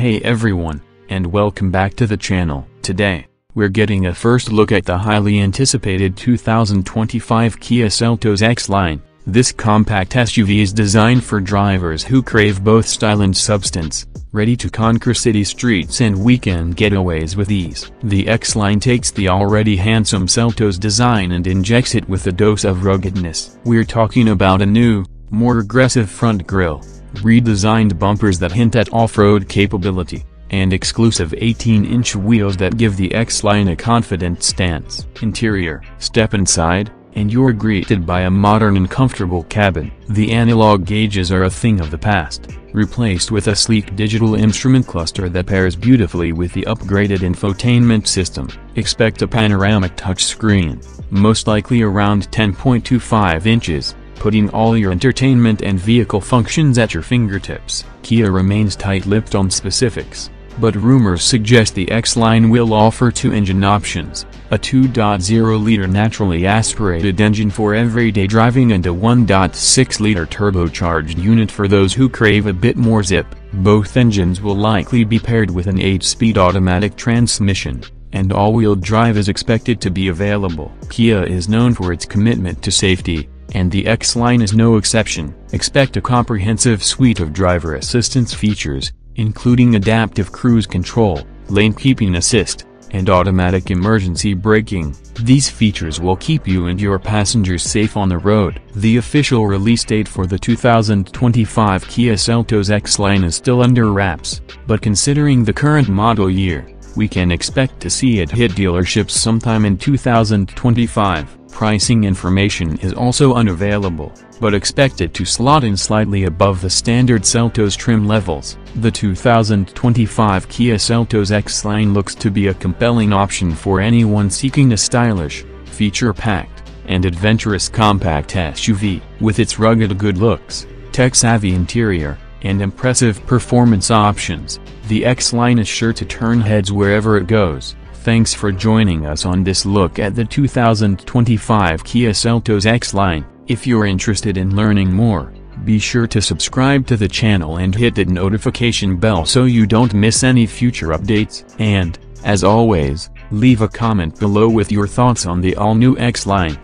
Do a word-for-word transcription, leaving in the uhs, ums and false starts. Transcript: Hey everyone, and welcome back to the channel. Today, we're getting a first look at the highly anticipated two thousand twenty-five Kia Seltos X-Line. This compact S U V is designed for drivers who crave both style and substance, ready to conquer city streets and weekend getaways with ease. The X-Line takes the already handsome Seltos design and injects it with a dose of ruggedness. We're talking about a new, more aggressive front grille, redesigned bumpers that hint at off-road capability, and exclusive eighteen inch wheels that give the X-Line a confident stance. Interior. Step inside, and you're greeted by a modern and comfortable cabin. The analog gauges are a thing of the past, replaced with a sleek digital instrument cluster that pairs beautifully with the upgraded infotainment system. Expect a panoramic touchscreen, most likely around ten point two five inches. Putting all your entertainment and vehicle functions at your fingertips. Kia remains tight-lipped on specifics, but rumors suggest the X-Line will offer two engine options, a two point oh liter naturally aspirated engine for everyday driving and a one point six liter turbocharged unit for those who crave a bit more zip. Both engines will likely be paired with an eight speed automatic transmission, and all-wheel drive is expected to be available. Kia is known for its commitment to safety, and the X-Line is no exception. Expect a comprehensive suite of driver assistance features, including adaptive cruise control, lane keeping assist, and automatic emergency braking. These features will keep you and your passengers safe on the road. The official release date for the two thousand twenty-five Kia Seltos X-Line is still under wraps, but considering the current model year, we can expect to see it hit dealerships sometime in two thousand twenty-five. Pricing information is also unavailable, but expected to slot in slightly above the standard Seltos trim levels. The two thousand twenty-five Kia Seltos X-Line looks to be a compelling option for anyone seeking a stylish, feature-packed, and adventurous compact S U V. With its rugged good looks, tech-savvy interior, and impressive performance options, the X-Line is sure to turn heads wherever it goes. Thanks for joining us on this look at the two thousand twenty-five Kia Seltos X-Line. If you're interested in learning more, be sure to subscribe to the channel and hit the notification bell so you don't miss any future updates. And, as always, leave a comment below with your thoughts on the all-new X-Line.